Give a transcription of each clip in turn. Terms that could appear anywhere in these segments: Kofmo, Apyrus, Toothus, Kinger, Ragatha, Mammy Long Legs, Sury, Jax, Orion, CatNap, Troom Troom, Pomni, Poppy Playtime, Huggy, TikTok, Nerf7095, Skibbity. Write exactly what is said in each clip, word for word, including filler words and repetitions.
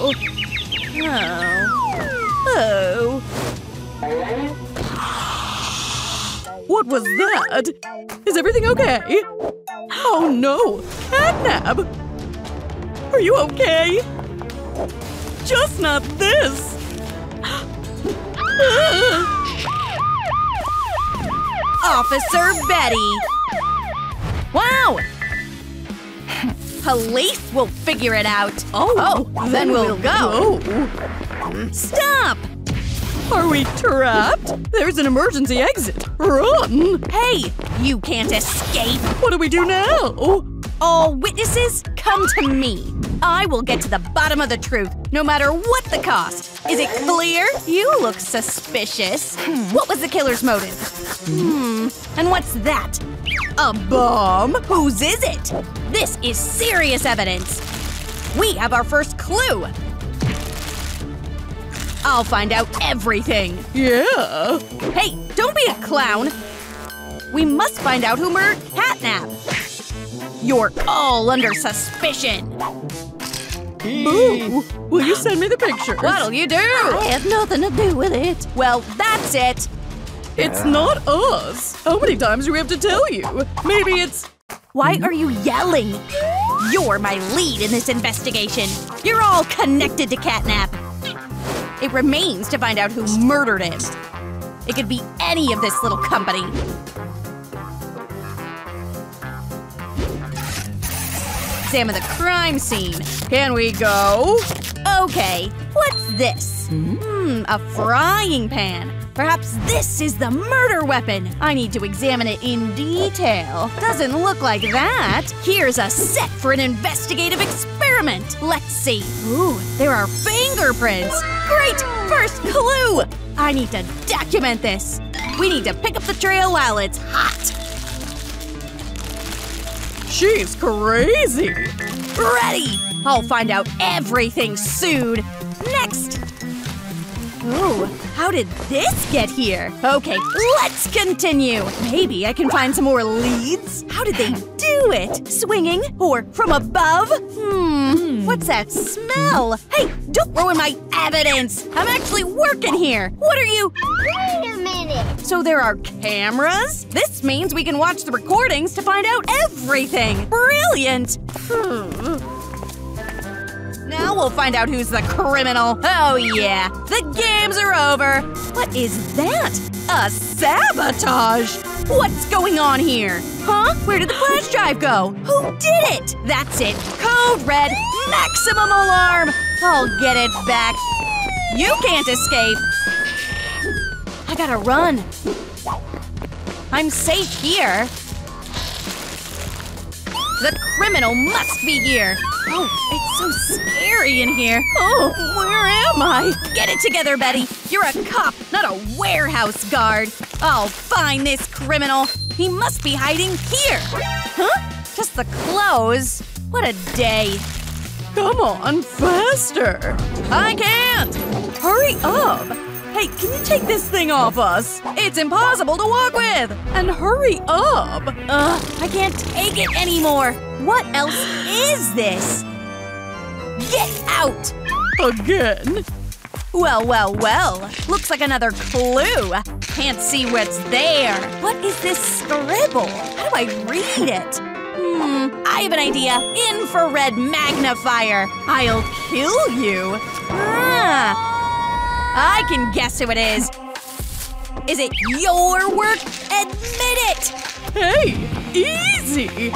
Oh. Oh. Oh. What was that? Is everything okay? Oh no! CatNap! Are you okay? Just not this! Officer Betty! Wow! Police will figure it out! Oh, oh then we'll, we'll go! go. Stop! Are we trapped? There's an emergency exit! Run! Hey! You can't escape! What do we do now? All witnesses, come to me! I will get to the bottom of the truth, no matter what the cost! Is it clear? You look suspicious. Hmm. What was the killer's motive? Hmm. And what's that? A bomb? Whose is it? This is serious evidence! We have our first clue! I'll find out everything! Yeah! Hey, don't be a clown! We must find out who murdered CatNap! You're all under suspicion! Boo! Will you send me the picture? What'll you do? I have nothing to do with it! Well, that's it! It's not us! How many times do we have to tell you? Maybe it's… Why are you yelling? You're my lead in this investigation! You're all connected to CatNap! It remains to find out who murdered him. It could be any of this little company. Examine the crime scene. Can we go? Okay, what's this? Hmm, a frying pan. Perhaps this is the murder weapon! I need to examine it in detail. Doesn't look like that! Here's a set for an investigative experiment! Let's see. Ooh, there are fingerprints! Great! First clue! I need to document this! We need to pick up the trail while it's hot! She's crazy! Ready! I'll find out everything soon! Next! Ooh, how did this get here? Okay, let's continue! Maybe I can find some more leads? How did they do it? Swinging? Or from above? Hmm, what's that smell? Hey, don't ruin my evidence! I'm actually working here! What are you… Wait a minute! So there are cameras? This means we can watch the recordings to find out everything! Brilliant! Hmm… Now we'll find out who's the criminal. Oh yeah, the games are over. What is that? A sabotage? What's going on here? Huh? Where did the flash drive go? Who did it? That's it. Code red, maximum alarm. I'll get it back. You can't escape. I gotta run. I'm safe here. The criminal must be here! Oh, it's so scary in here! Oh, where am I? Get it together, Betty! You're a cop, not a warehouse guard! I'll find this criminal! He must be hiding here! Huh? Just the clothes? What a day! Come on, faster! I can't! Hurry up! Hey, can you take this thing off us? It's impossible to walk with! And hurry up! Ugh, I can't take it anymore! What else is this? Get out! Again? Well, well, well. Looks like another clue. Can't see what's there. What is this scribble? How do I read it? Hmm, I have an idea. Infrared magnifier. I'll kill you. Ah! I can guess who it is! Is it your work? Admit it! Hey! Easy!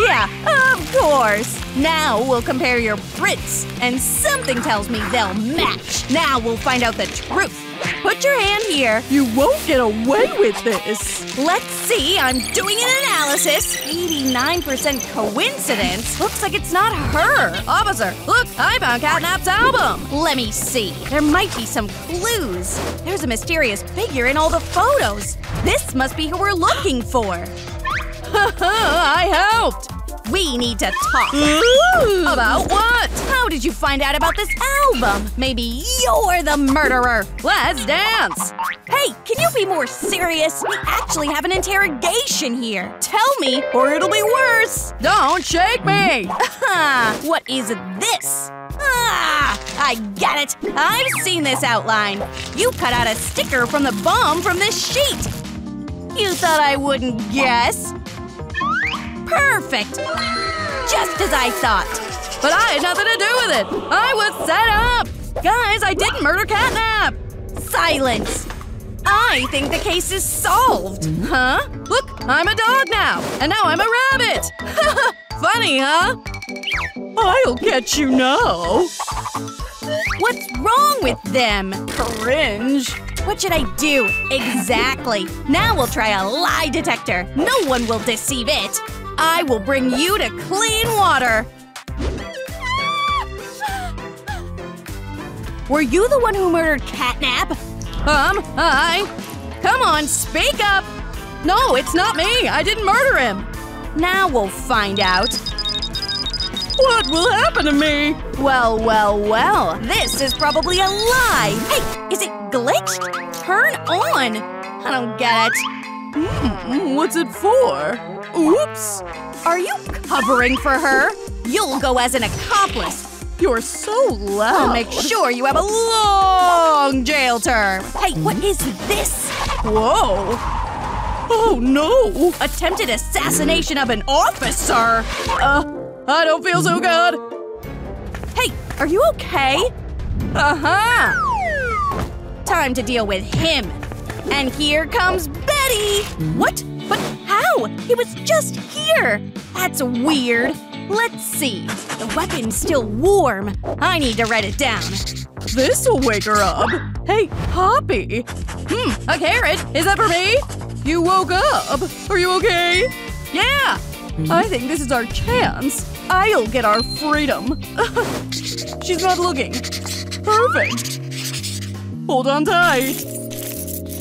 Yeah, of course! Now we'll compare your prints, and something tells me they'll match! Now we'll find out the truth! Put your hand here! You won't get away with this! Let's see, I'm doing an analysis! eighty-nine percent coincidence? Looks like it's not her! Officer, look, I found CatNap's album! Let me see. There might be some clues. There's a mysterious figure in all the photos. This must be who we're looking for! Ha ha, I helped! We need to talk. Ooh. About what? How did you find out about this album? Maybe you're the murderer. Let's dance. Hey, can you be more serious? We actually have an interrogation here. Tell me, or it'll be worse. Don't shake me. What is this? Ah, I got it. I've seen this outline. You cut out a sticker from the bomb from this sheet. You thought I wouldn't guess? Perfect! Just as I thought. But I had nothing to do with it. I was set up. Guys, I didn't murder CatNap. Silence. I think the case is solved. Huh? Look, I'm a dog now. And now I'm a rabbit. Funny, huh? I'll get you now. What's wrong with them? Cringe. What should I do? Exactly. Now we'll try a lie detector. No one will deceive it. I will bring you to clean water. Were you the one who murdered CatNap? Um, I… Come on, speak up! No, it's not me! I didn't murder him! Now we'll find out. What will happen to me? Well, well, well. This is probably a lie. Hey, is it glitched? Turn on. I don't get it. Mm, what's it for? Oops. Are you covering for her? You'll go as an accomplice. You're so loud. I'll make sure you have a long jail term. Hey, what is this? Whoa. Oh, no. Attempted assassination of an officer. Uh. I don't feel so good! Hey, are you okay? Uh-huh! Time to deal with him! And here comes Betty! What? But how? He was just here! That's weird! Let's see. The weapon's still warm. I need to write it down. This'll wake her up! Hey, Poppy! Hmm, a carrot? Is that for me? You woke up! Are you okay? Yeah! I think this is our chance. I'll get our freedom. She's not looking. Perfect. Hold on tight.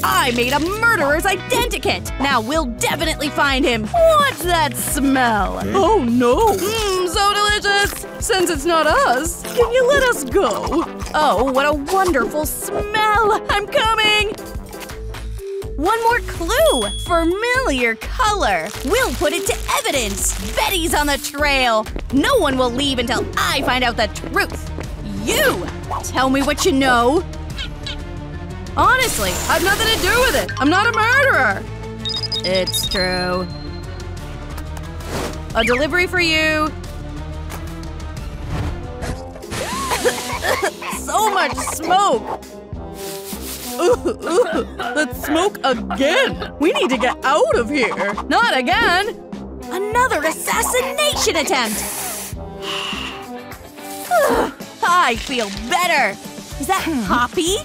I made a murderer's identikit. Now we'll definitely find him. What's that smell? Oh no. Mmm, so delicious. Since it's not us, can you let us go? Oh, what a wonderful smell. I'm coming. One more clue! Familiar color! We'll put it to evidence! Betty's on the trail! No one will leave until I find out the truth! You! Tell me what you know! Honestly, I've nothing to do with it! I'm not a murderer! It's true. A delivery for you! So much smoke! Ooh, ooh, let's smoke again! We need to get out of here! Not again! Another assassination attempt! I feel better! Is that Poppy?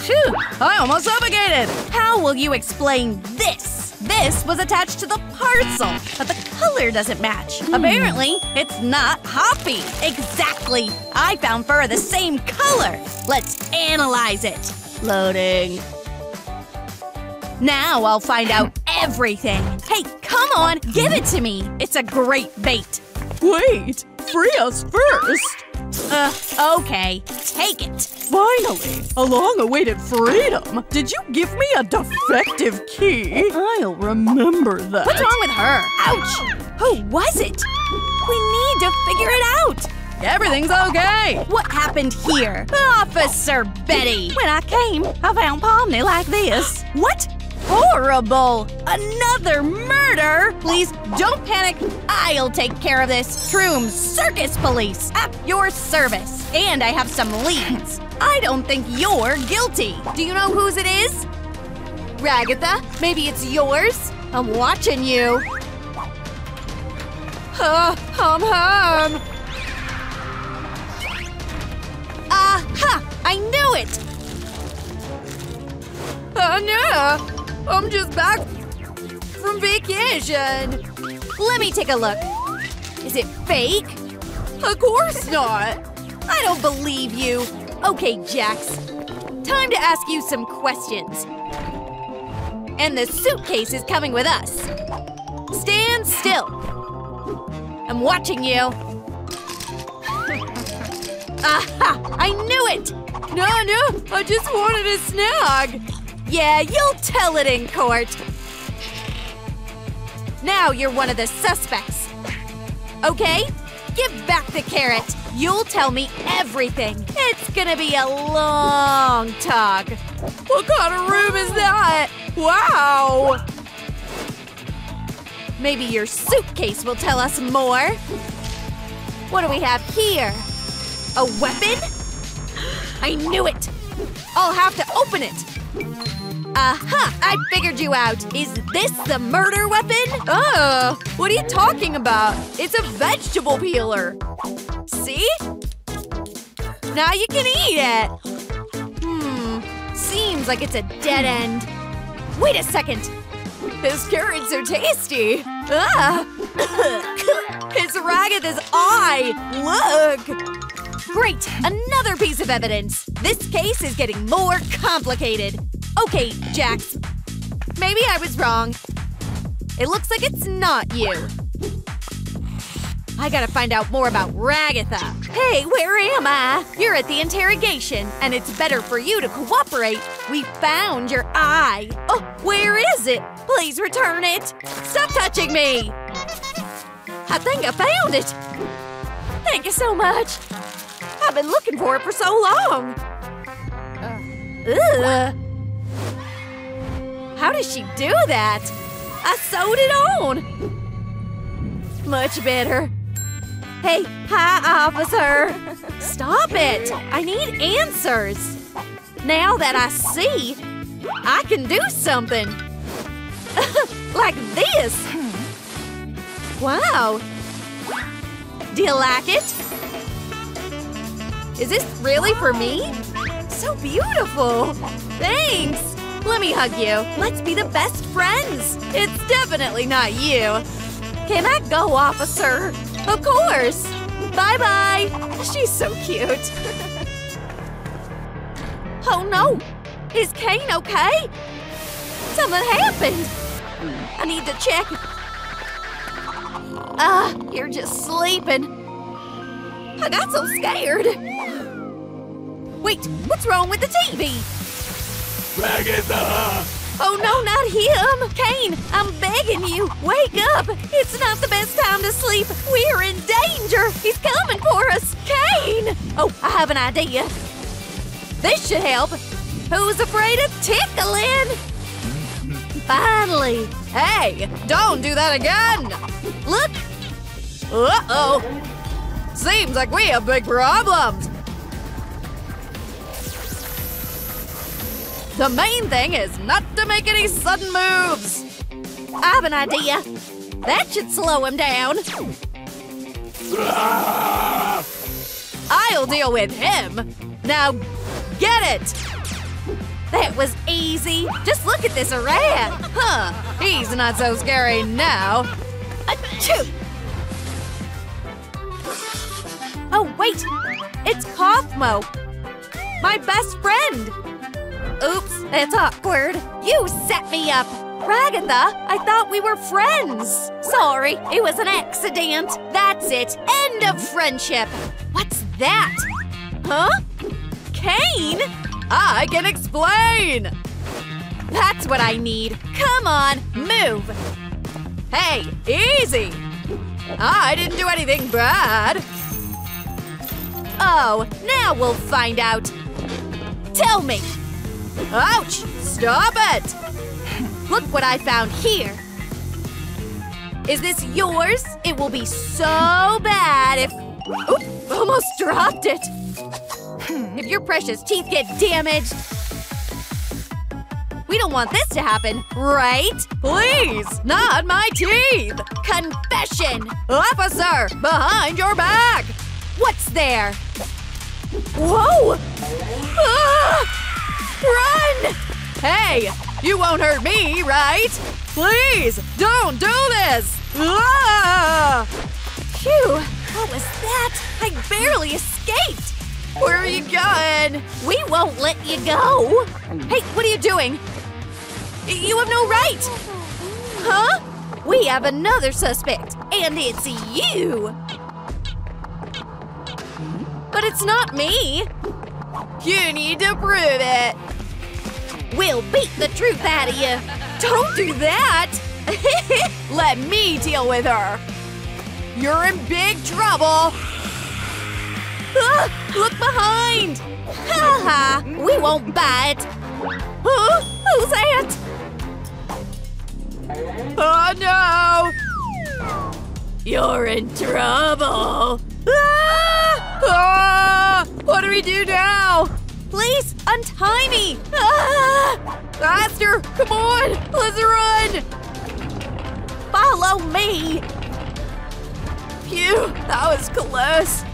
Phew, I almost suffocated! How will you explain this? This was attached to the parcel, but the color doesn't match. Mm. Apparently, it's not Poppy! Exactly! I found fur the same color! Let's analyze it! Loading. Now I'll find out everything. Hey, come on, give it to me. It's a great bait. Wait, free us first. Uh, okay, take it. Finally, a long-awaited freedom. Did you give me a defective key? I'll remember that. What's wrong with her? Ouch! Who was it? We need to figure it out. Everything's okay! What happened here? Officer Betty! When I came, I found Pomni like this. What? Horrible! Another murder! Please don't panic. I'll take care of this. Troom Circus Police, at your service. And I have some leads. I don't think you're guilty. Do you know whose it is? Ragatha, maybe it's yours? I'm watching you. Uh, hum hum! Aha! I knew it! Oh no! I'm just back from vacation. Let me take a look. Is it fake? Of course not! I don't believe you. Okay, Jax. Time to ask you some questions. And the suitcase is coming with us. Stand still. I'm watching you. Aha! I knew it! No, no, I just wanted a snog. Yeah, you'll tell it in court. Now you're one of the suspects. Okay? Give back the carrot. You'll tell me everything. It's gonna be a long talk. What kind of room is that? Wow! Maybe your suitcase will tell us more. What do we have here? A weapon? I knew it! I'll have to open it! Aha! I figured you out! Is this the murder weapon? Oh, what are you talking about? It's a vegetable peeler! See? Now you can eat it! Hmm, seems like it's a dead end. Wait a second! This carrot's so tasty! Ah! It's Ragatha's eye! Look! Great! Another piece of evidence! This case is getting more complicated! Okay, Jax. Maybe I was wrong. It looks like it's not you. I gotta find out more about Ragatha. Hey, where am I? You're at the interrogation, and it's better for you to cooperate. We found your eye. Oh, where is it? Please return it. Stop touching me! I think I found it. Thank you so much. I've been looking for it for so long! Ugh! How does she do that? I sewed it on! Much better. Hey, hi, officer! Stop it! I need answers! Now that I see, I can do something! Like this! Wow! Do you like it? Is this really for me? So beautiful! Thanks! Let me hug you. Let's be the best friends. It's definitely not you. Can I go, officer? Of course! Bye-bye! She's so cute. Oh no! Is Kane okay? Something happened! I need to check. Ah, uh, you're just sleeping. I got so scared. Wait, what's wrong with the T V? Ragatha! Oh no, not him! Kane, I'm begging you, wake up! It's not the best time to sleep! We're in danger! He's coming for us! Kane! Oh, I have an idea. This should help. Who's afraid of tickling? Finally! Hey, don't do that again! Look! Uh-oh! Seems like we have big problems! The main thing is not to make any sudden moves! I have an idea! That should slow him down! I'll deal with him! Now, get it! That was easy! Just look at this rat! Huh, he's not so scary now! Achoo! Oh, wait! It's Kofmo! My best friend! Oops, that's awkward. You set me up! Ragatha, I thought we were friends! Sorry, it was an accident. That's it. End of friendship! What's that? Huh? Kane? I can explain! That's what I need. Come on, move! Hey, easy! I didn't do anything bad! Oh, now we'll find out. Tell me. Ouch! Stop it! Look what I found here. Is this yours? It will be so bad if… Oop, almost dropped it. If your precious teeth get damaged… We don't want this to happen, right? Please, not my teeth! Confession! Officer, behind your back! What's there? Whoa! Ah! Run! Hey, you won't hurt me, right? Please, don't do this! Ah! Phew, what was that? I barely escaped! Where are you going? We won't let you go! Hey, what are you doing? You have no right! Huh? We have another suspect, and it's you! But it's not me! You need to prove it! We'll beat the truth out of you! Don't do that! Let me deal with her! You're in big trouble! Ah, look behind! Ha ha! We won't bite! Huh? Who's that? Oh no! You're in trouble! Ah! Ah! What do we do now? Please untie me! Ah! Faster! Come on! Let's run! Follow me! Phew! That was close!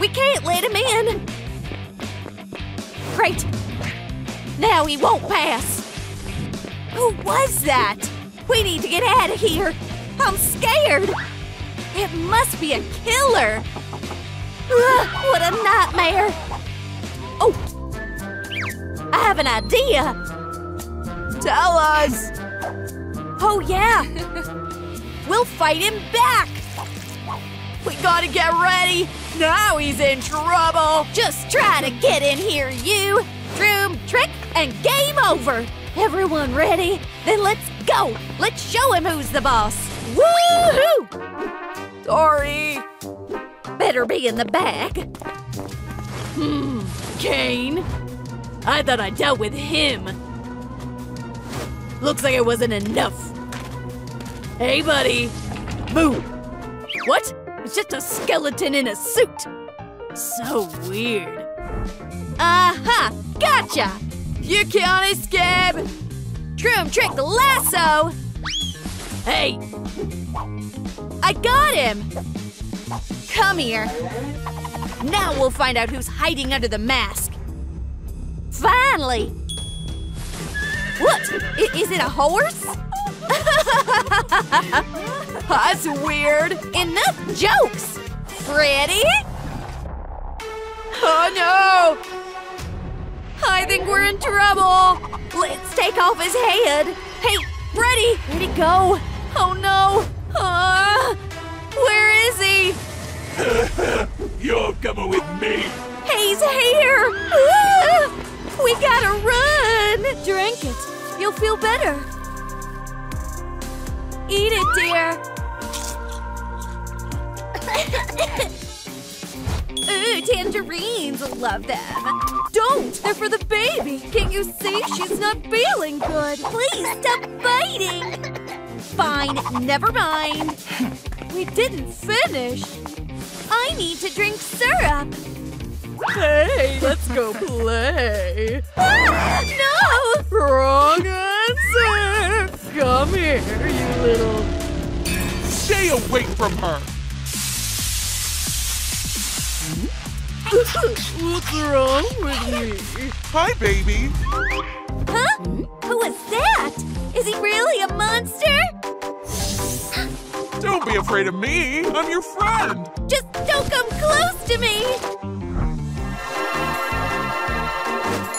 We can't let him in! Great! Now he won't pass! Who was that? We need to get out of here! I'm scared! It must be a killer! Ugh, what a nightmare! Oh! I have an idea! Tell us! Oh yeah! We'll fight him back! We gotta get ready! Now he's in trouble! Just try to get in here, you! Troom, trick, and game over! Everyone ready? Then let's go! Let's show him who's the boss! Woo-hoo! Sorry! Better be in the bag. Hmm, Kane? I thought I dealt with him. Looks like it wasn't enough. Hey, buddy! Boo! What? It's just a skeleton in a suit! So weird. Aha! Uh-huh, gotcha! You can't escape! Troom trick lasso! Hey! I got him! Come here! Now we'll find out who's hiding under the mask! Finally! What? I- is it a horse? That's weird! Enough jokes! Freddy? Oh no! I think we're in trouble! Let's take off his head! Hey, Freddy! Where'd he go? Oh no! Uh, where is he? You're coming with me! He's here! Uh, we gotta run! Drink it. You'll feel better. Eat it, dear. Ooh, tangerines! Love them! Don't! They're for the baby! Can't you see? She's not feeling good! Please stop biting! Fine, never mind. We didn't finish. I need to drink syrup. Hey, let's go play. Ah, no! Wrong answer! Come here, you little… Stay away from her! What's wrong with me? Hi, baby. Huh? Who is that? Is he really a monster? Don't be afraid of me. I'm your friend. Just don't come close to me.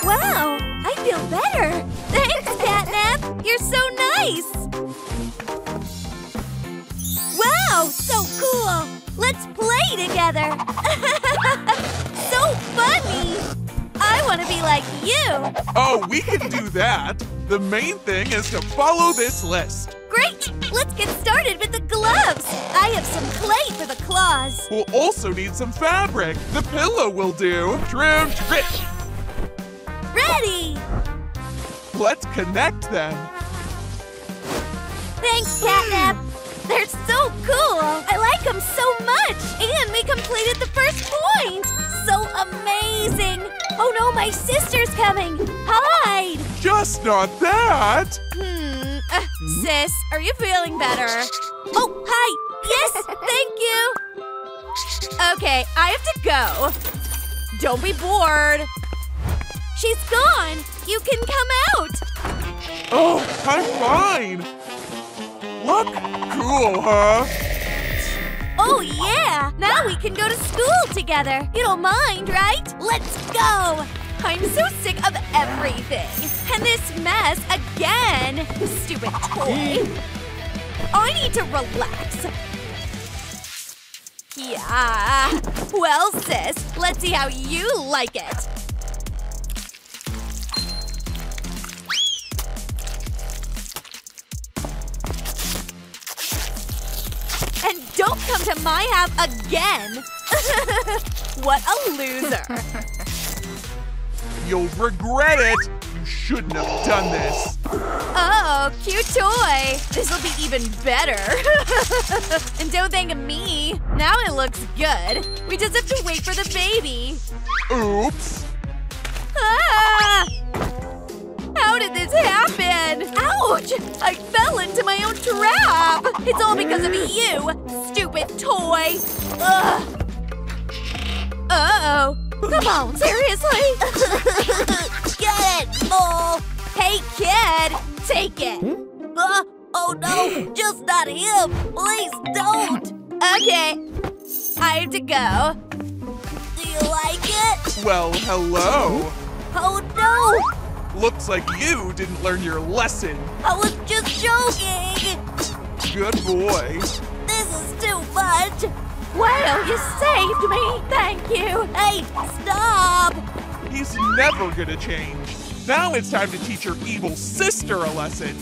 Wow, I feel better. Thanks, CatNap. You're so nice. Wow, so cool. Let's play together. So funny! I want to be like you! Oh, we can do that! The main thing is to follow this list! Great! Let's get started with the gloves! I have some clay for the claws! We'll also need some fabric! The pillow will do! Trim, trick! Ready! Let's connect them! Thanks, CatNap! They're so cool! I like them so much! And we completed the first point! So amazing! Oh no, my sister's coming! Hide! Just not that! Hmm. Uh, sis, are you feeling better? Oh, hi! Yes, thank you! Okay, I have to go. Don't be bored. She's gone! You can come out! Oh, I'm fine! Look! Cool, huh? Oh, yeah! Now we can go to school together! You don't mind, right? Let's go! I'm so sick of everything! And this mess again! Stupid toy! I need to relax. Yeah. Well, sis, let's see how you like it. And don't come to my house again. What a loser. You'll regret it. You shouldn't have done this. Oh, cute toy. This'll be even better. And don't thank me. Now it looks good. We just have to wait for the baby. Oops. Ah! How did this happen? Ouch! I fell into my own trap. It's all because of you, stupid toy. Ugh. Uh-oh. Come on, seriously? Get it, bull! Hey, kid! Take it! Uh, oh no, just not him! Please don't! Okay, I have to go. Do you like it? Well, hello! Oh no! Looks like you didn't learn your lesson! I was just joking! Good boy! This is too much! Wow, you saved me! Thank you! Hey, stop! He's never gonna change. Now it's time to teach your evil sister a lesson.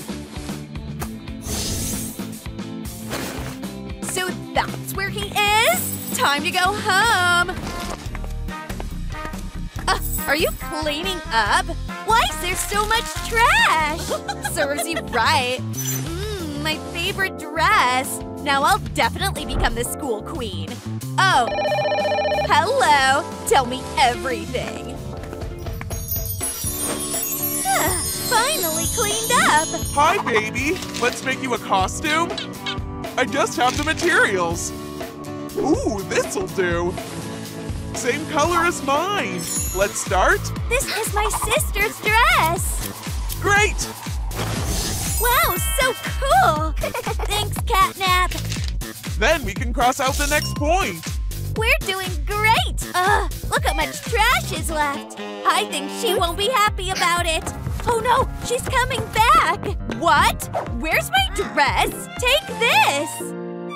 So that's where he is? Time to go home. Uh, are you cleaning up? Why is there so much trash? Serves you right. Mmm, my favorite dress. Now I'll definitely become the school queen. Oh, hello. Tell me everything. Ah, finally cleaned up. Hi, baby. Let's make you a costume. I just have the materials. Ooh, this'll do. Same color as mine. Let's start. This is my sister's dress. Great. Wow, so cool! Thanks, CatNap! Then we can cross out the next point! We're doing great! Ugh, look how much trash is left! I think she won't be happy about it! Oh no, she's coming back! What? Where's my dress? Take this!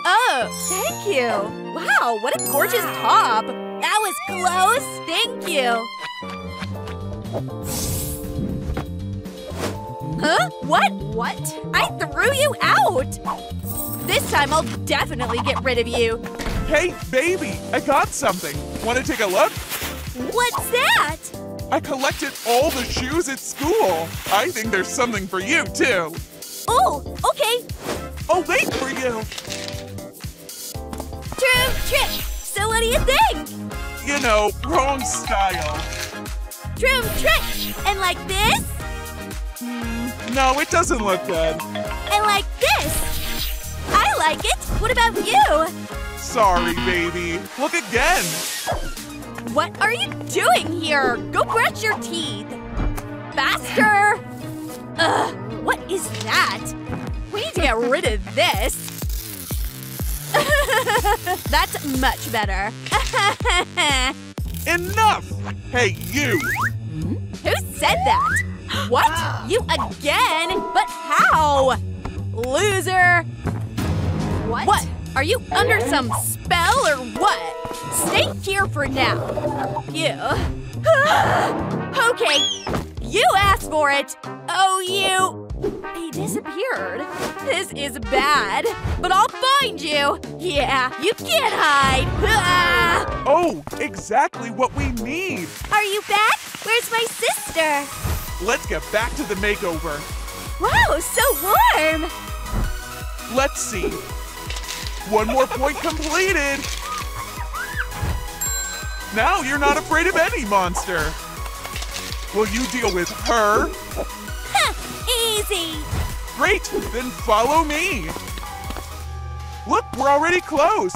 Oh, thank you! Wow, what a gorgeous top! That was close! Thank you! Huh? What? What? I threw you out! This time I'll definitely get rid of you. Hey, baby, I got something. Want to take a look? What's that? I collected all the shoes at school. I think there's something for you, too. Oh, okay. I'll wait for you. True trick. So what do you think? You know, wrong style. True trick. And like this? No, it doesn't look good. I like this. I like it. What about you? Sorry, baby. Look again. What are you doing here? Go brush your teeth. Faster. Ugh, what is that? We need to get rid of this. That's much better. Enough! Hey, you! Who said that? What? You again? But how? Loser! What? What? Are you under some spell or what? Stay here for now. You. Okay. You asked for it. Oh, you. He disappeared. This is bad. But I'll find you. Yeah, you can't hide. Oh, exactly what we need. Are you back? Where's my sister? Let's get back to the makeover. Wow, so warm! Let's see. One more point completed! Now you're not afraid of any monster. Will you deal with her? Huh, easy! Great, then follow me. Look, we're already close.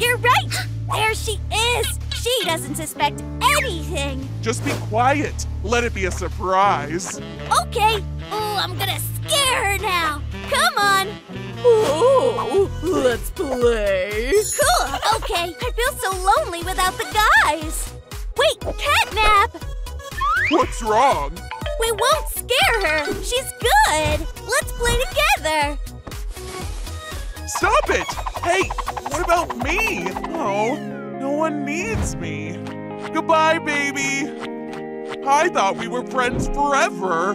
You're right! There she is! She doesn't suspect anything. Just be quiet. Let it be a surprise. Okay. Oh, I'm gonna scare her now. Come on. Oh, let's play. Cool. Okay. I feel so lonely without the guys. Wait, CatNap. What's wrong? We won't scare scare her! She's good! Let's play together! Stop it! Hey, what about me? Oh, no one needs me. Goodbye, baby! I thought we were friends forever!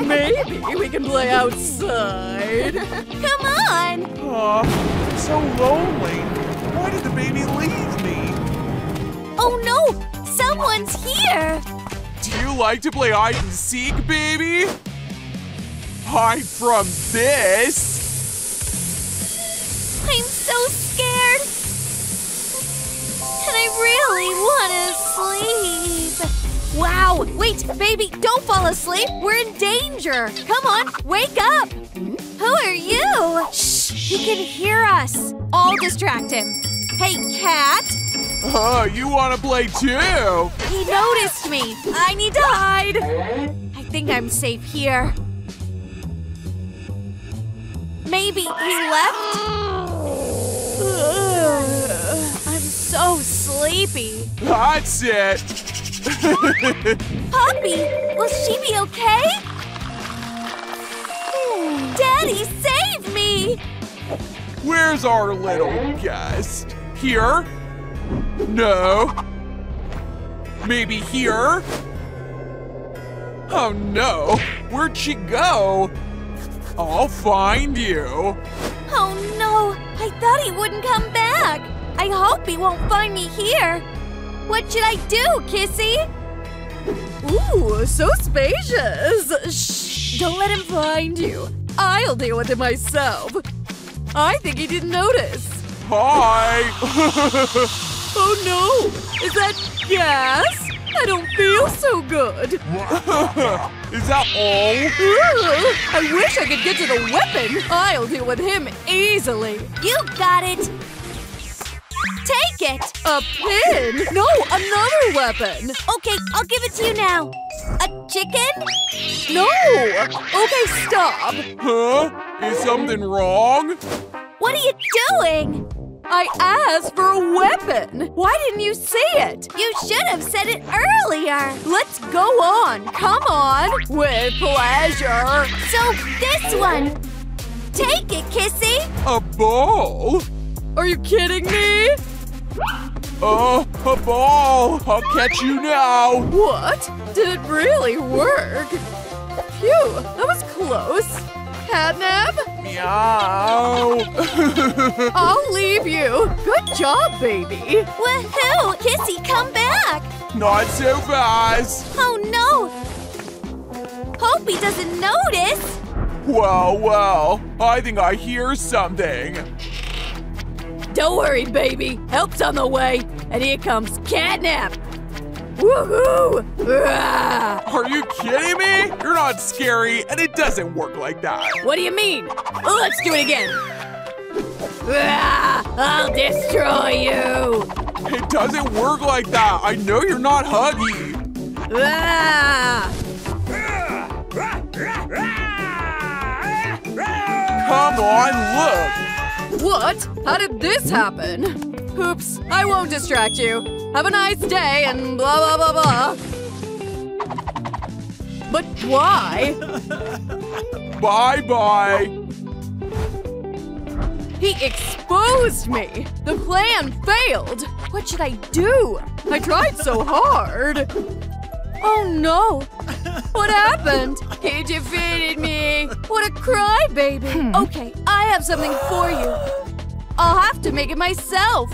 Maybe we can play outside. Come on! Aw, I'm so lonely. Why did the baby leave me? Oh no! Someone's here! Do you like to play hide and seek, baby? Hide from this! I'm so scared! And I really want to sleep! Wow! Wait, baby, don't fall asleep! We're in danger! Come on, wake up! Who are you? Shh! He can hear us! I'll distract him. Hey, cat! Oh, you want to play too? He noticed me! I need to hide! I think I'm safe here. Maybe he left? Ugh, I'm so sleepy. That's it! Poppy, will she be okay? Daddy, save me! Where's our little guest? Here? No. Maybe here? Oh no, where'd she go? I'll find you. Oh no, I thought he wouldn't come back. I hope he won't find me here. What should I do, Kissy? Ooh, so spacious! Shh, don't let him find you. I'll deal with it myself. I think he didn't notice. Hi! Oh no! Is that gas? I don't feel so good. Is that all? Ooh, I wish I could get to the weapon. I'll deal with him easily. You got it! Take it! A pin? No, another weapon! Okay, I'll give it to you now. A chicken? No! Okay, stop! Huh? Is something wrong? What are you doing? I asked for a weapon! Why didn't you see it? You should have said it earlier! Let's go on! Come on! With pleasure! So, this one! Take it, Kissy! A ball? Are you kidding me? Oh, a ball! I'll catch you now! What? Did it really work? Phew, that was close. CatNap? Meow! I'll leave you. Good job, baby. Woohoo! Kissy, come back! Not so fast! Oh no! Hope he doesn't notice! Well, well, I think I hear something. Don't worry, baby. Help's on the way. And here comes CatNap. Woohoo! Are you kidding me? You're not scary, and it doesn't work like that. What do you mean? Let's do it again. I'll destroy you. It doesn't work like that. I know you're not Huggy. Come on, look. What? How did this happen? Oops, I won't distract you. Have a nice day and blah, blah, blah, blah. But why? Bye-bye. He exposed me. The plan failed. What should I do? I tried so hard. Oh, no. What happened? He defeated me. What a crybaby. Hmm. Okay, I have something for you. I'll have to make it myself.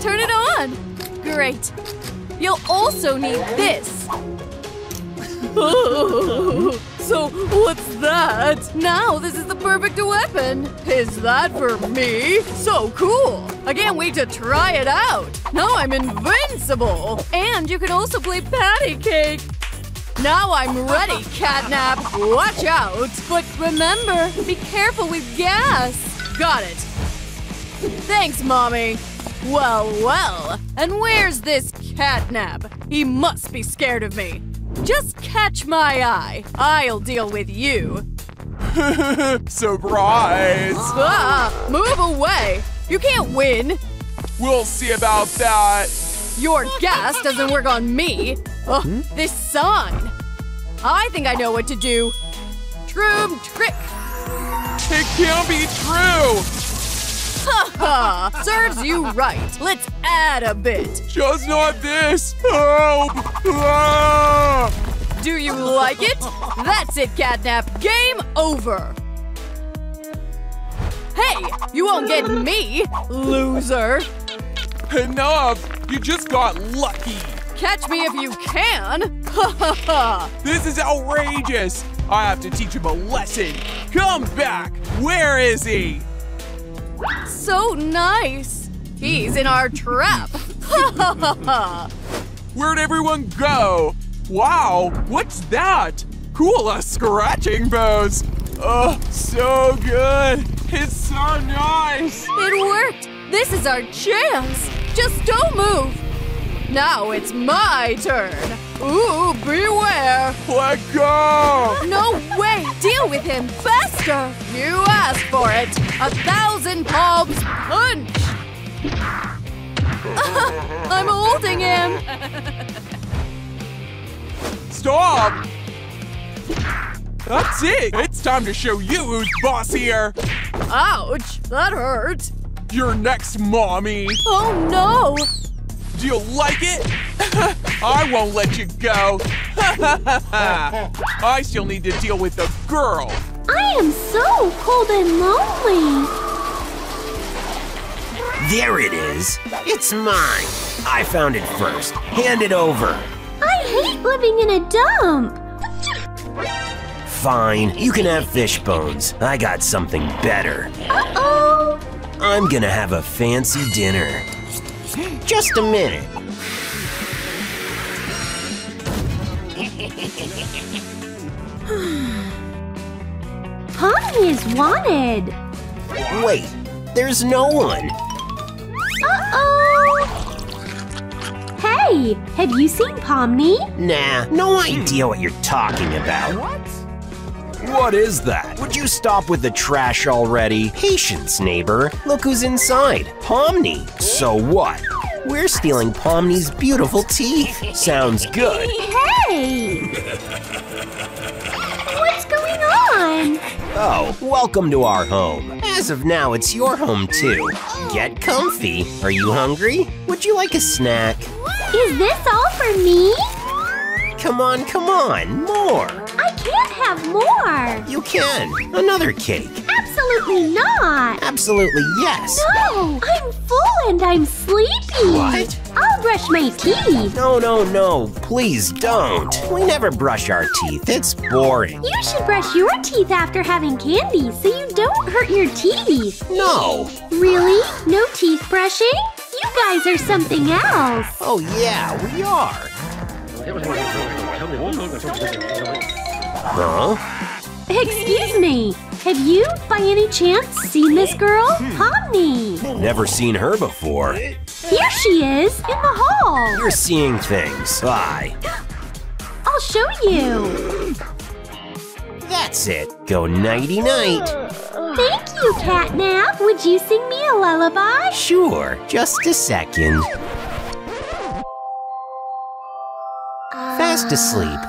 Turn it on. Great. You'll also need this. Oh, so what's that? Now this is the perfect weapon. Is that for me? So cool. I can't wait to try it out. Now I'm invincible. And you can also play patty cake. Now I'm ready, CatNap. Watch out. But remember, be careful with gas. Got it. Thanks, Mommy. Well, well. And where's this CatNap? He must be scared of me. Just catch my eye. I'll deal with you. Surprise! Ah, move away. You can't win. We'll see about that. Your gas doesn't work on me! Ugh, this sun! I think I know what to do! Troom trick! It can't be true! Ha ha! Serves you right! Let's add a bit! Just not this! Help! Ah! Do you like it? That's it, CatNap! Game over! Hey! You won't get me, loser! Enough! You just got lucky! Catch me if you can! Ha ha ha! This is outrageous! I have to teach him a lesson! Come back! Where is he? So nice! He's in our trap! Ha ha ha ha! Where'd everyone go? Wow! What's that? Cool, a scratching pose! Oh, so good! It's so nice! It worked! This is our chance! Just don't move! Now it's my turn! Ooh, beware! Let go! No way! Deal with him faster! You asked for it! A thousand palms punch! I'm holding him! Stop! That's it! It's time to show you who's boss here! Ouch! That hurt! You're next, mommy! Oh no! Do you like it? I won't let you go! I still need to deal with the girl! I am so cold and lonely! There it is! It's mine! I found it first! Hand it over! I hate living in a dump! Fine, you can have fish bones. I got something better. Uh-oh! I'm gonna have a fancy dinner. Just a minute. Poppy is wanted. Wait, there's no one. Uh-oh. Hey, have you seen Pomni? Nah, no idea what you're talking about. What? What is that? Would you stop with the trash already? Patience, neighbor. Look who's inside. Pomni. So what? We're stealing Pomni's beautiful teeth. Sounds good. Hey! What's going on? Oh, welcome to our home. As of now, it's your home too. Get comfy. Are you hungry? Would you like a snack? Is this all for me? Come on, come on, more. I can't have more. You can. Another cake. Absolutely not! Absolutely yes! No! I'm full and I'm sleepy! What? I'll brush my teeth! No, no, no! Please don't! We never brush our teeth, it's boring! You should brush your teeth after having candy so you don't hurt your teeth! No! Really? No teeth brushing? You guys are something else! Oh yeah, we are! Huh? Excuse me! Have you, by any chance, seen this girl? Pomni! Never seen her before. Here she is, in the hall! You're seeing things. Bye. I'll show you! That's it. Go nighty-night. Thank you, CatNap. Would you sing me a lullaby? Sure. Just a second. Uh... Fast asleep.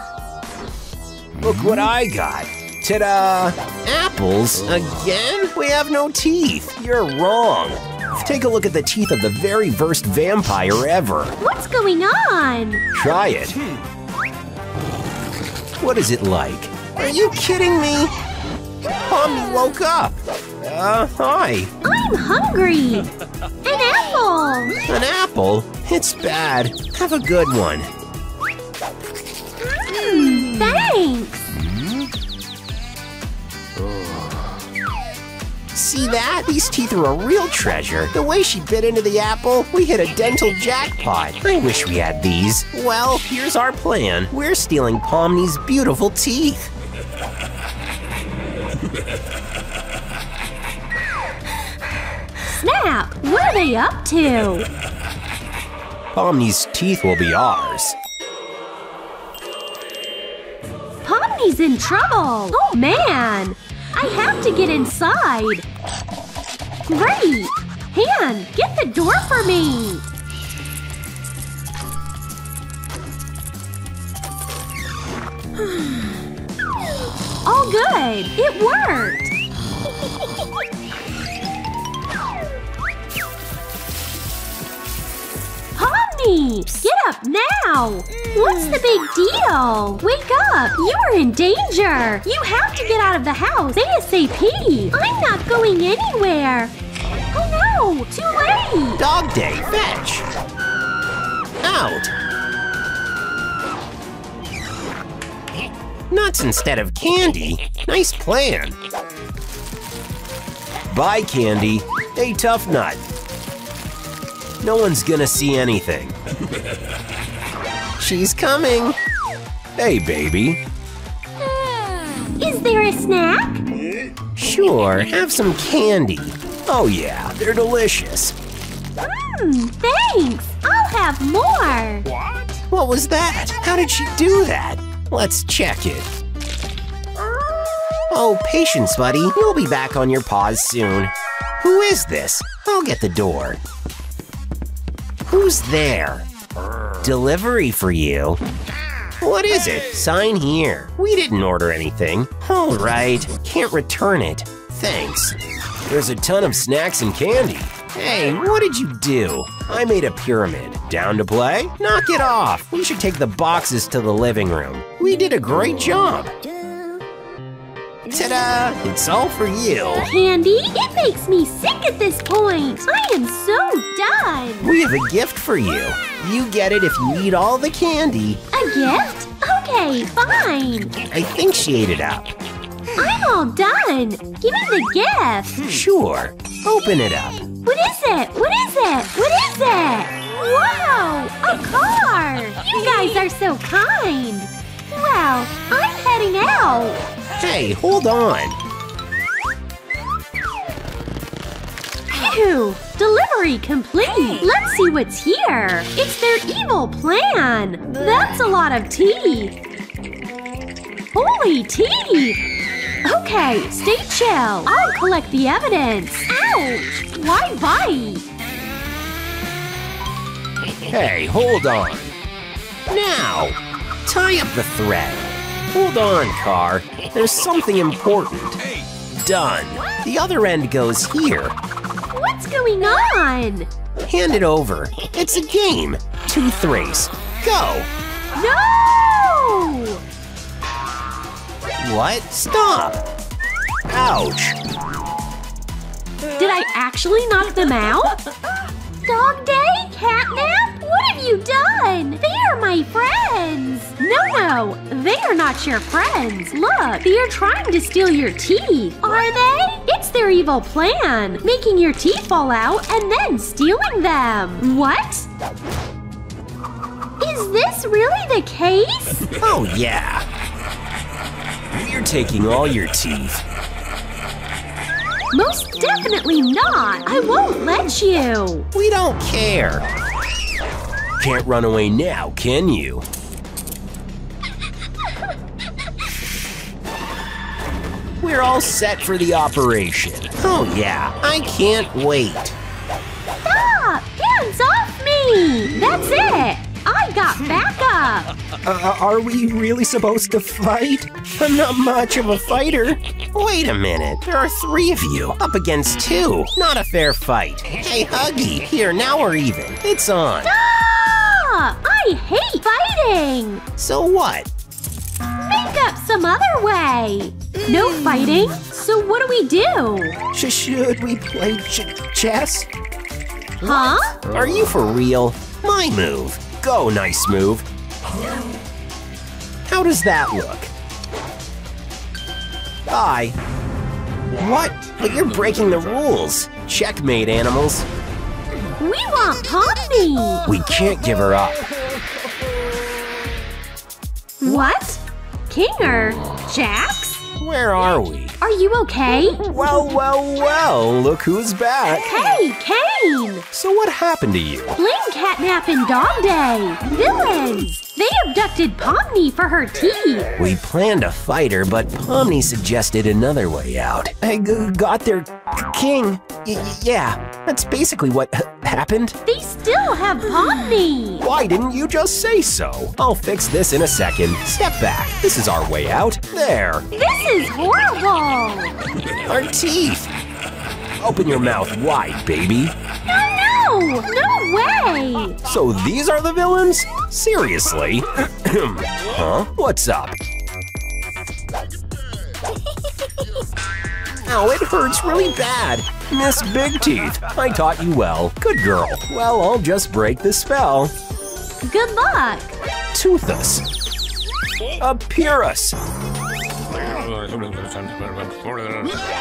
Look what I got. Ta-da! Apples? Again? We have no teeth! You're wrong! Take a look at the teeth of the very first vampire ever! What's going on? Try it! What is it like? Are you kidding me? Pomni woke up! Uh, hi! I'm hungry! An apple! An apple? It's bad! Have a good one! Mm, thanks! See that? These teeth are a real treasure. The way she bit into the apple, we hit a dental jackpot. I wish we had these. Well, here's our plan. We're stealing Pomni's beautiful teeth. Snap! What are they up to? Pomni's teeth will be ours. Pomni's in trouble! Oh man! I have to get inside! Great! Han, get the door for me! good! It worked! Pomni! Get up now! Mm. What's the big deal? Wake up! You're in danger! You have to get out of the house ASAP! I'm not going anywhere! Oh no! Too late! Dog day! Fetch! Out! Nuts instead of candy? Nice plan. Buy candy, a tough nut. No one's gonna see anything. She's coming. Hey, baby. Is there a snack? Sure, have some candy. Oh yeah, they're delicious. Mmm, thanks. I'll have more. What? What was that? How did she do that? Let's check it. Oh, patience, buddy. You'll be back on your paws soon. Who is this? I'll get the door. Who's there? Delivery for you. What is it? Sign here. We didn't order anything. All right. Can't return it. Thanks. There's a ton of snacks and candy. Hey, what did you do? I made a pyramid. Down to play? Knock it off! We should take the boxes to the living room. We did a great job! Ta-da! It's all for you! Candy, it makes me sick at this point! I am so done! We have a gift for you. You get it if you eat all the candy. A gift? Okay, fine! I think she ate it up. I'm all done! Give me the gift! Sure. Open it up. What is it? What is it? What is it? Wow! A car! You guys are so kind! Wow, I'm heading out! Hey, hold on! Ew! Delivery complete! Let's see what's here! It's their evil plan! That's a lot of tea! Holy tea! Okay, stay chill. I'll collect the evidence. Ouch! Why bite? Hey, hold on. Now, tie up the thread. Hold on, car. There's something important. Done. The other end goes here. What's going on? Hand it over. It's a game. Tooth race. Go. No! What? Stop! Ouch! Did I actually knock them out? Dog day? Catnap? What have you done? They are my friends! No, no! They are not your friends! Look, they are trying to steal your tea! Are they? It's their evil plan! Making your teeth fall out and then stealing them! What? Is this really the case? Oh, yeah! You're taking all your teeth. Most definitely not! I won't let you! We don't care! Can't run away now, can you? We're all set for the operation. Oh yeah, I can't wait. Stop! Hands off me! That's it! I got backup! Uh, are we really supposed to fight? I'm not much of a fighter. Wait a minute. There are three of you up against two. Not a fair fight. Hey, Huggy. Here, now we're even. It's on. Stop! I hate fighting! So what? Make up some other way. No fighting? So what do we do? Sh should we play ch chess? Huh? Are you for real? My move. Go, nice move. How does that look? Bye. What? But you're breaking the rules. Checkmate, animals. We want Poppy. We can't give her up. What? Kinger? Jax? Where are we? Are you okay? Well, well, well, look who's back. Hey, Kane! So what happened to you? Blame Catnap and Dog Day. Villains! They abducted Pomni for her tea. We planned a fighter, but Pomni suggested another way out. I got their king. Y- yeah. That's basically what happened. They still have Poppy! Why didn't you just say so? I'll fix this in a second. Step back. This is our way out. There. This is horrible! Our teeth! Open your mouth wide, baby. No, no! No way! So these are the villains? Seriously? Huh? What's up? Ow, it hurts really bad. Miss Big Teeth, I taught you well. Good girl. Well, I'll just break the spell. Good luck. Toothus. Apyrus.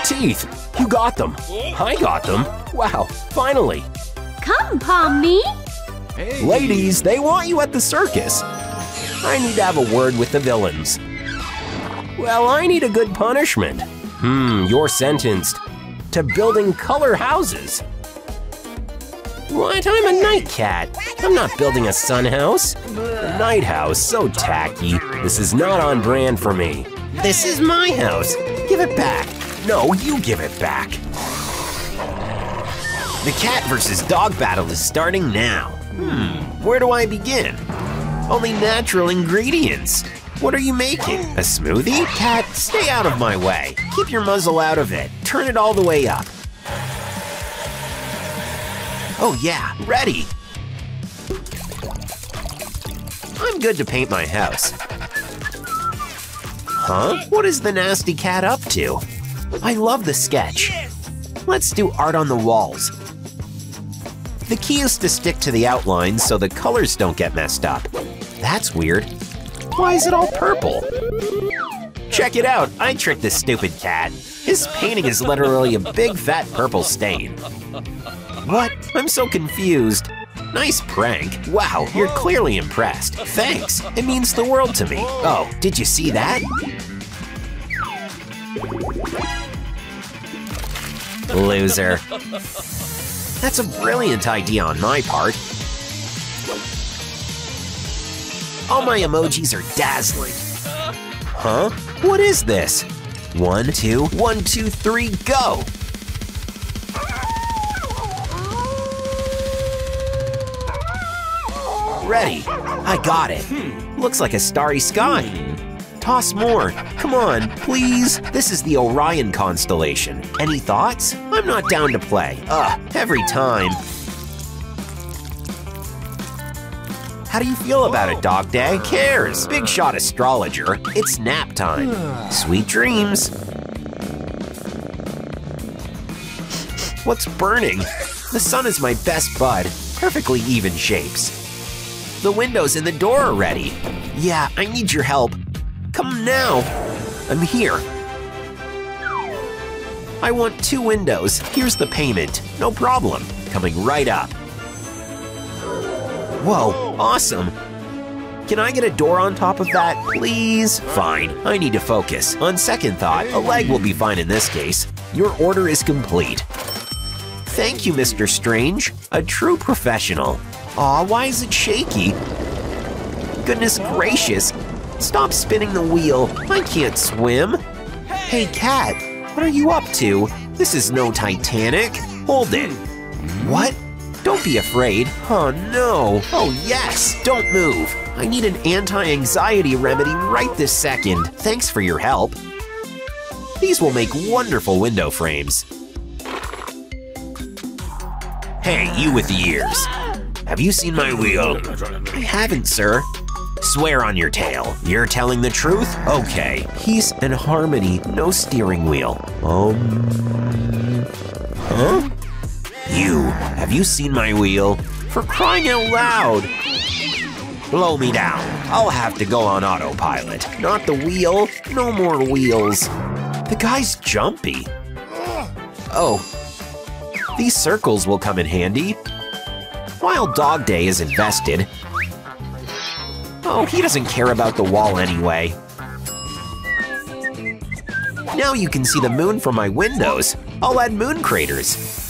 Teeth, you got them. I got them. Wow, finally. Come, Pommy. Hey. Ladies, they want you at the circus. I need to have a word with the villains. Well, I need a good punishment. Hmm, you're sentenced to building color houses. What? I'm a night cat. I'm not building a sun house. A night house, so tacky. This is not on brand for me. This is my house. Give it back. No, you give it back. The cat versus dog battle is starting now. Hmm, where do I begin? Only natural ingredients. What are you making? A smoothie? Cat, stay out of my way. Keep your muzzle out of it. Turn it all the way up. Oh yeah, ready. I'm good to paint my house. Huh? What is the nasty cat up to? I love the sketch. Let's do art on the walls. The key is to stick to the outlines so the colors don't get messed up. That's weird. Why is it all purple? Check it out, I tricked this stupid cat. His painting is literally a big fat purple stain. What? I'm so confused. Nice prank. Wow, you're clearly impressed. Thanks, it means the world to me. Oh, did you see that? Loser. That's a brilliant idea on my part. All my emojis are dazzling. Huh? What is this? One, two, one, two, three, go! Ready. I got it. Looks like a starry sky. Toss more. Come on, please. This is the Orion constellation. Any thoughts? I'm not down to play. Ugh, every time. How do you feel about it, Dog Day? Who cares? Big shot astrologer. It's nap time. Sweet dreams. What's burning? The sun is my best bud. Perfectly even shapes. The windows and the door are ready. Yeah, I need your help. Come now. I'm here. I want two windows. Here's the payment. No problem. Coming right up. Whoa, awesome! Can I get a door on top of that, please? Fine, I need to focus. On second thought, a leg will be fine in this case. Your order is complete. Thank you, Mister Strange. A true professional. Aw, why is it shaky? Goodness gracious! Stop spinning the wheel. I can't swim. Hey, Cat, what are you up to? This is no Titanic. Hold it. What? Don't be afraid. Oh no. Oh yes. Don't move. I need an anti-anxiety remedy right this second. Thanks for your help. These will make wonderful window frames. Hey, you with the ears. Have you seen my wheel? I haven't, sir. Swear on your tail. You're telling the truth? Okay. Peace and harmony. No steering wheel. Um. Huh? You, have you seen my wheel? For crying out loud! Blow me down. I'll have to go on autopilot. Not the wheel. No more wheels. The guy's jumpy. Oh. These circles will come in handy. While Dog Day is invested. Oh, he doesn't care about the wall anyway. Now you can see the moon from my windows. I'll add moon craters.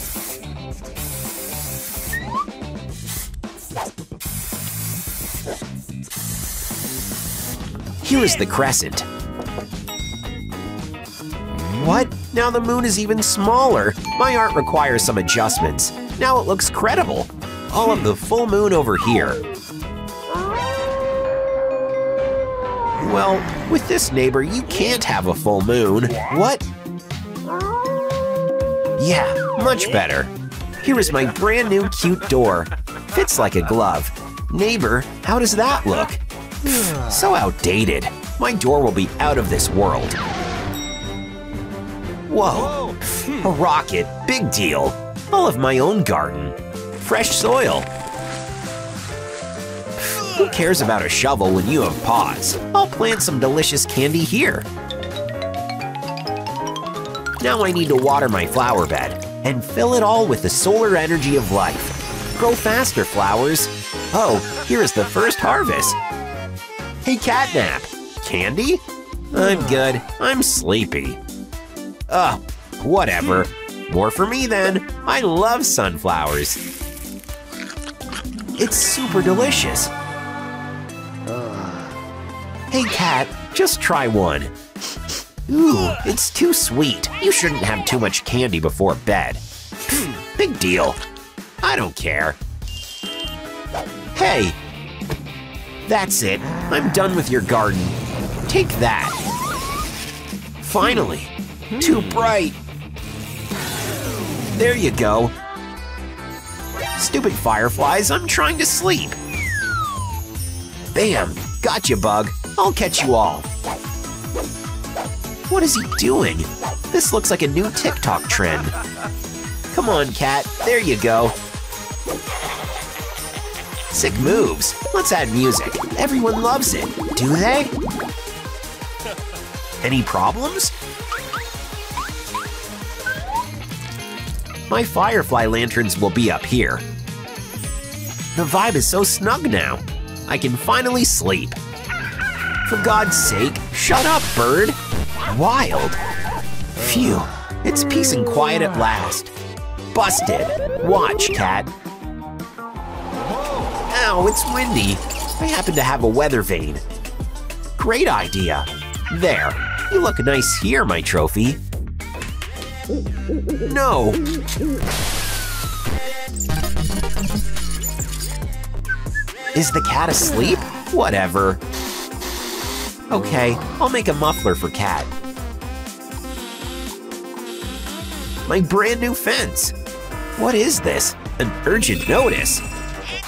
Here is the crescent. What? Now the moon is even smaller. My art requires some adjustments. Now it looks credible. All of the full moon over here. Well, with this neighbor, you can't have a full moon. What? Yeah, much better. Here is my brand new cute door. Fits like a glove. Neighbor, how does that look? Pfft, so outdated. My door will be out of this world. Whoa, a rocket, big deal. All of my own garden. Fresh soil. Who cares about a shovel when you have paws? I'll plant some delicious candy here. Now I need to water my flower bed and fill it all with the solar energy of life. Grow faster, flowers. Oh, here is the first harvest. Hey, CatNap. Candy? I'm good. I'm sleepy. Ugh, whatever. More for me then. I love sunflowers. It's super delicious. Hey, Cat, just try one. Ooh, it's too sweet. You shouldn't have too much candy before bed. Pfft, big deal. I don't care. Hey, that's it. I'm done with your garden. Take that. Finally. Too bright. There you go. Stupid fireflies, I'm trying to sleep. Bam, gotcha, bug. I'll catch you all. What is he doing? This looks like a new TikTok trend. Come on, Cat. There you go. Sick moves. Let's add music. Everyone loves it. Do they? Any problems? My firefly lanterns will be up here. The vibe is so snug now. I can finally sleep. For God's sake, shut up, bird. Wild. Phew, it's peace and quiet at last. Busted. Watch, Cat. Ow, it's windy. I happen to have a weather vane. Great idea. There. You look nice here, my trophy. No. Is the cat asleep? Whatever. Okay, I'll make a muffler for Cat. My brand new fence. What is this? An urgent notice.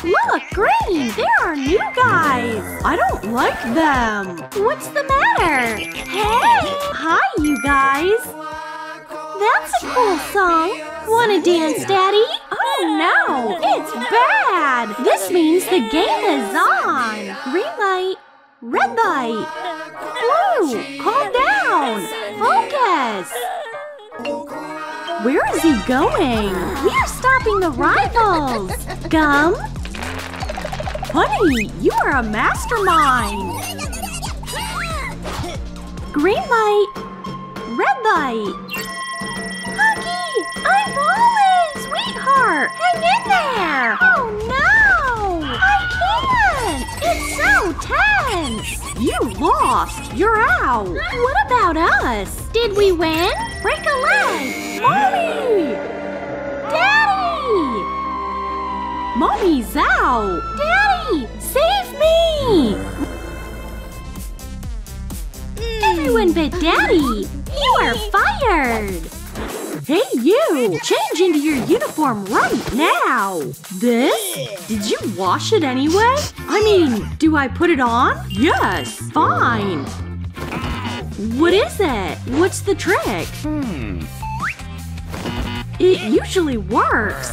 Look, Green, there are new guys. I don't like them. What's the matter? Hey, hi, you guys. That's a cool song. Wanna dance, Daddy? Oh no, it's bad. This means the game is on. Green light, red light, blue. Calm down. Focus. Where is he going? We are stopping the rivals. Gum? Honey, you are a mastermind. Green light, red light. I'm falling! Sweetheart! Hang in there! Oh no! I can't! It's so tense! You lost! You're out! What about us? Did we win? Break a leg! Mommy! Daddy! Mommy's out! Daddy! Save me! Everyone but Daddy! You are fired! Hey, you! Change into your uniform right now! This? Did you wash it anyway? I mean, do I put it on? Yes! Fine! What is it? What's the trick? Hmm. It usually works!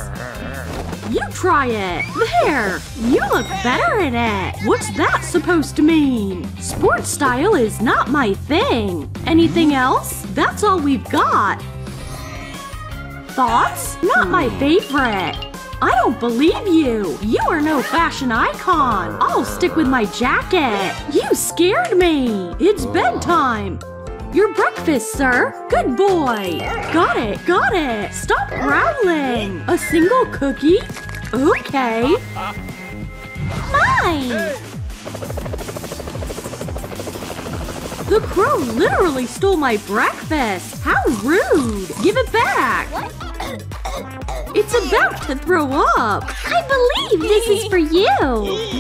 You try it! There! You look better in it! What's that supposed to mean? Sports style is not my thing! Anything else? That's all we've got! Thoughts? Not my favorite. I don't believe you. You are no fashion icon. I'll stick with my jacket. You scared me. It's bedtime. Your breakfast, sir. Good boy. Got it. Got it. Stop growling. A single cookie? Okay. Mine. The crow literally stole my breakfast. How rude. Give it back. It's about to throw up! I believe this is for you!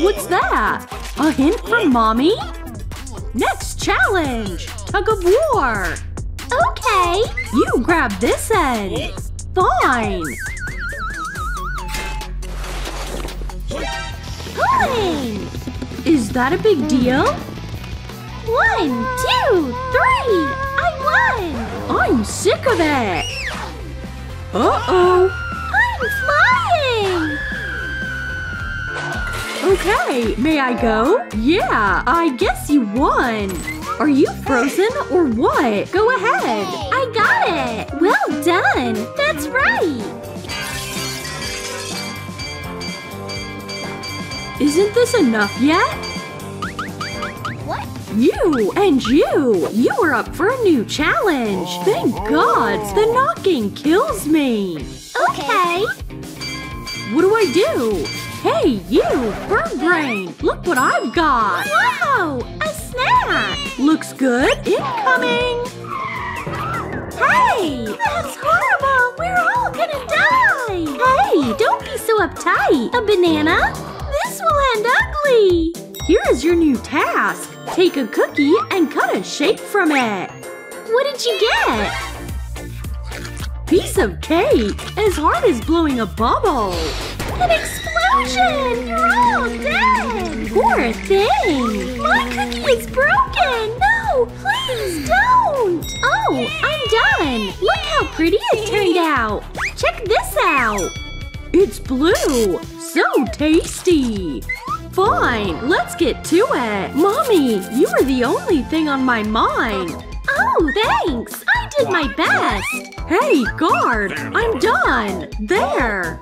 What's that? A hint from Mommy? Next challenge! Tug of war! Okay! You grab this end! Fine! Pulling! Is that a big deal? One, two, three! I won! I'm sick of it! Uh-oh! I'm flying! Okay, may I go? Yeah, I guess you won! Are you frozen or what? Go ahead! I got it! Well done! That's right! Isn't this enough yet? What? You and you! You are up for a new challenge! Thank God! The knocking kills me! Okay! What do I do? Hey, you! Bird brain! Look what I've got! Wow! A snack! Looks good! Incoming! Hey! That's horrible! We're all gonna die! Hey! Don't be so uptight! A banana? This will end ugly! Here is your new task! Take a cookie and cut a shape from it! What did you get? Piece of cake! As hard as blowing a bubble! An explosion! You're all dead! Poor thing! My cookie is broken! No! Please don't! Oh, I'm done! Look how pretty it turned out! Check this out! It's blue! So tasty! Fine, let's get to it! Mommy, you were the only thing on my mind! Oh, thanks! I did my best! Hey, guard! I'm done! There!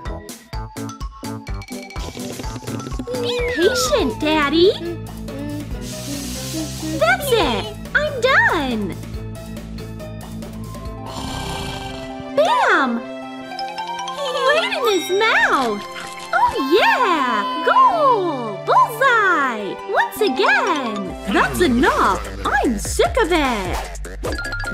Be patient, Daddy! That's it! I'm done! Bam! Right in his mouth! Oh yeah! Goal! Bullseye! Once again! That's enough! I'm sick of it!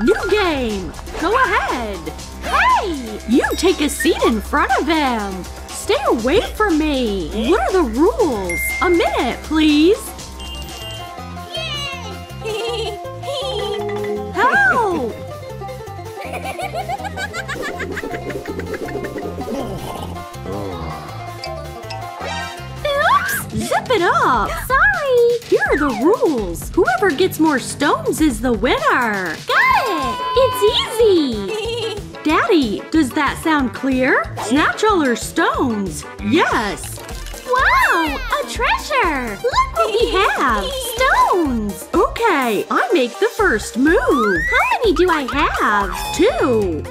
New game! Go ahead! Hey! You take a seat in front of him! Stay away from me! What are the rules? A minute, please! Help! Oops! Zip it up! Sorry! Here are the rules! Whoever gets more stones is the winner! Got it! It's easy! Daddy, does that sound clear? Snatch all her stones! Yes! Wow! A treasure! Look what we have! Stones! Okay, I make the first move! How many do I have? Two!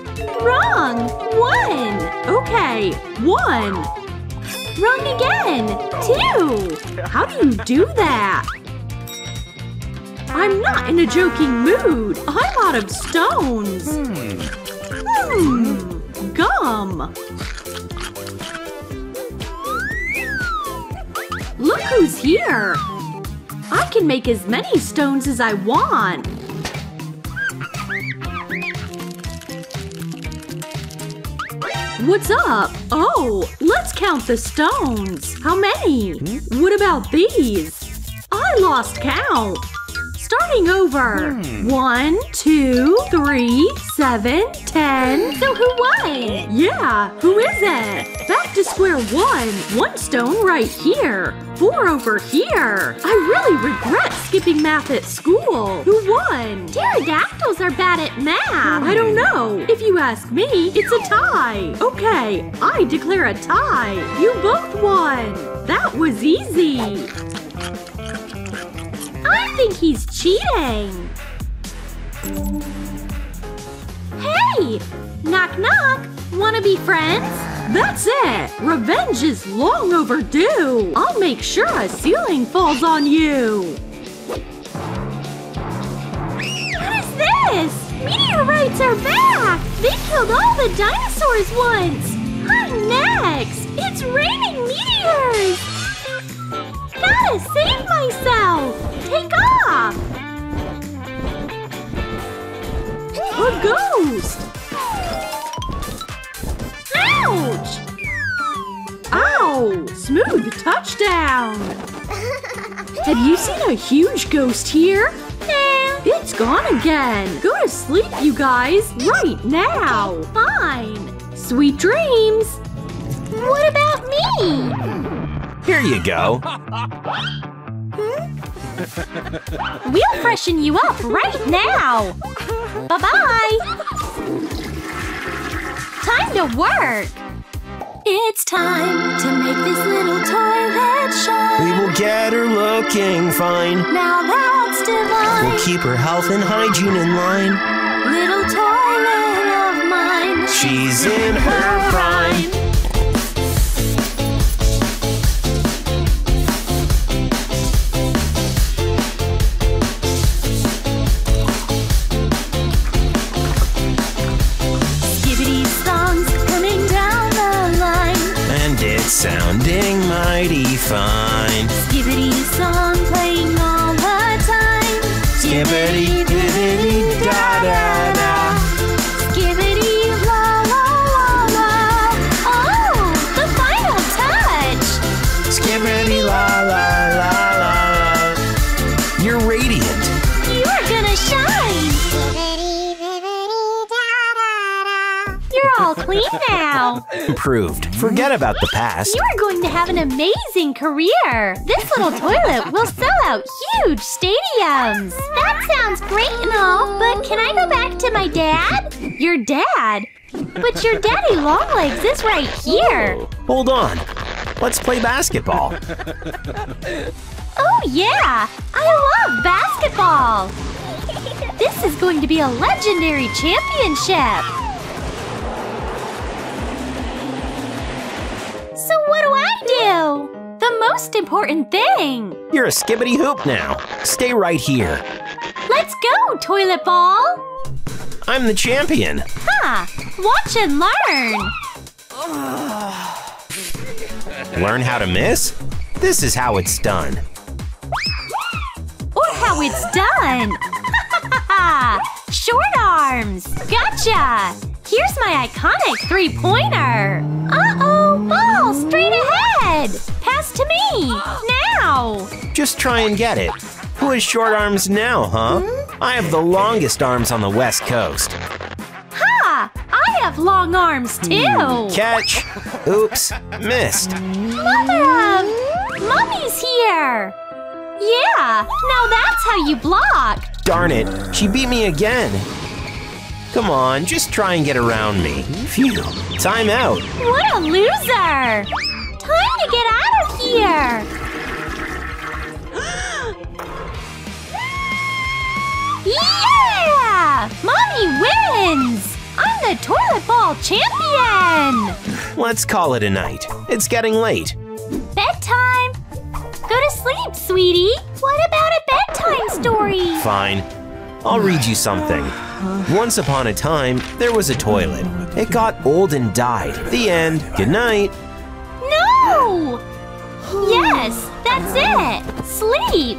Wrong! One! Okay, one! Wrong again! Two! How do you do that? I'm not in a joking mood! I'm out of stones! Hmm. Hmm, gum! Look who's here! I can make as many stones as I want! What's up? Oh, let's count the stones! How many? What about these? I lost count! Starting over! Hmm. One, two, three, seven, ten… So who won? Yeah, who is it? Back to square one. One stone right here. Four over here. I really regret skipping math at school. Who won? Pterodactyls are bad at math. I don't know. If you ask me, it's a tie. Okay, I declare a tie. You both won. That was easy. I think he's cheating! Hey! Knock knock! Wanna be friends? That's it! Revenge is long overdue! I'll make sure a ceiling falls on you! What is this? Meteorites are back! They killed all the dinosaurs once! I'm next! It's raining meteors! Gotta save myself! Take off! A ghost! Ouch! Touchdown! Have you seen a huge ghost here? Nah. It's gone again. Go to sleep, you guys, right now. Fine. Sweet dreams. What about me? Here you go. Hmm? We'll freshen you up right now. Bye-bye. Time to work. It's time to make this little toilet shine. We will get her looking fine. Now that's divine. We'll keep her health and hygiene in line. Little toilet of mine. She's in her prime. Sounding mighty fine. Skibbity song playing all the time. Skibbity dibbity da da da. Skibbity la la la la. Oh, the final touch. Skibbity la la la la. You're radiant. You're gonna shine. Skibbity dibbity da da da. You're all clean now. Improved. Forget about the past. You are going to have an amazing career. This little toilet will sell out huge stadiums. That sounds great and all, but can I go back to my dad? Your dad? But your daddy long legs is right here. Hold on. Let's play basketball. Oh yeah! I love basketball. This is going to be a legendary championship. So what do I do? The most important thing! You're a skibbity hoop now. Stay right here. Let's go, toilet ball! I'm the champion. Ha! Huh. Watch and learn! Learn how to miss? This is how it's done. Or how it's done! Short arms! Gotcha! Here's my iconic three-pointer! Uh-oh! Ball straight ahead! Pass to me! Now! Just try and get it. Who has short arms now, huh? Hmm? I have the longest arms on the West Coast. Ha! I have long arms, too! Catch! Oops! Missed! Mother of... Mommy's here! Yeah! Now that's how you block! Darn it! She beat me again! Come on, just try and get around me. Phew, time out. What a loser! Time to get out of here! Yeah! Mommy wins! I'm the toilet ball champion! Let's call it a night. It's getting late. Bedtime! Go to sleep, sweetie. What about a bedtime story? Fine. I'll read you something. Once upon a time, there was a toilet. It got old and died. The end. Good night. No! Yes, that's it. Sleep.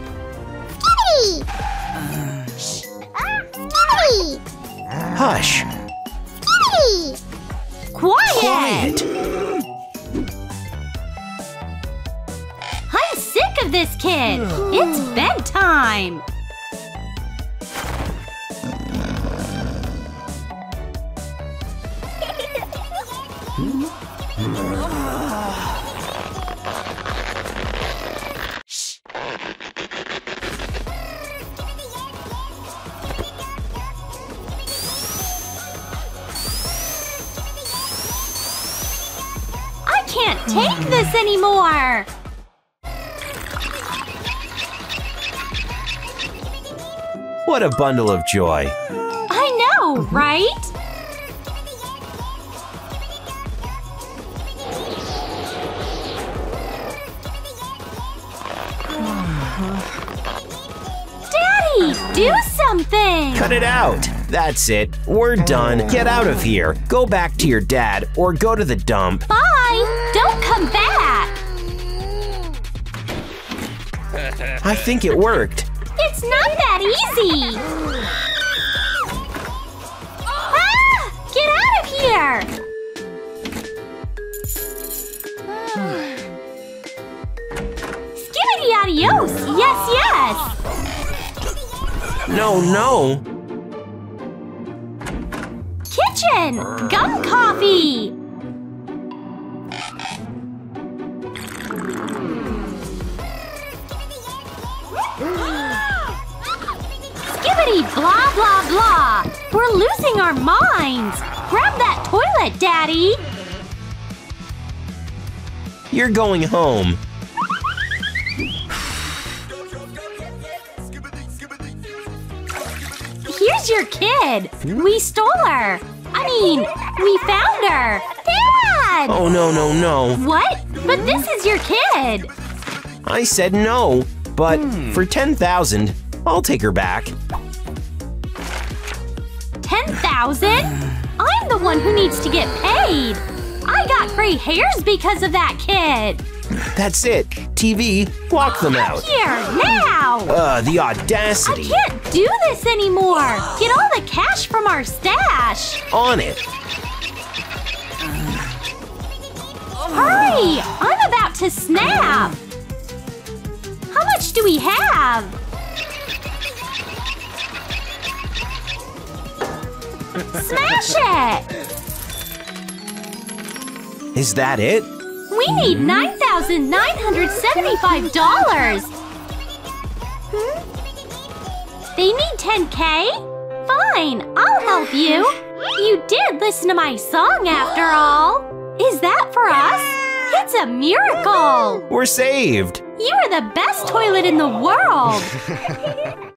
Skibbity. Skibbity. Hush. Skibbity. Quiet. Quiet. I'm sick of this kid. It's bedtime. Take this anymore! What a bundle of joy. I know, right? Daddy, do something! Cut it out! That's it. We're done. Get out of here. Go back to your dad or go to the dump. Bye! Don't come back! I think it worked. It's not that easy! Ah! Get out of here! Hey, adios! Yes, yes! No, no! Kitchen! Gum coffee! Skibbity blah blah blah! We're losing our minds! Grab that toilet, Daddy! You're going home. Here's your kid! We stole her! I mean, we found her! Dad! Oh, no, no, no. What? But this is your kid! I said no, but hmm. for ten thousand, I'll take her back. ten thousand? I'm the one who needs to get paid! I got gray hairs because of that kid! That's it. T V, block them out. Here, now! Uh, the audacity. I can't do this anymore! Get all the cash from our stash! On it. Hurry! I'm about to snap! How much do we have? Smash it! Is that it? We need nine thousand nine hundred seventy-five dollars! Hmm? They need ten K? Fine, I'll help you! You did listen to my song after all! Is that for us? It's a miracle! We're saved! You are the best toilet in the world!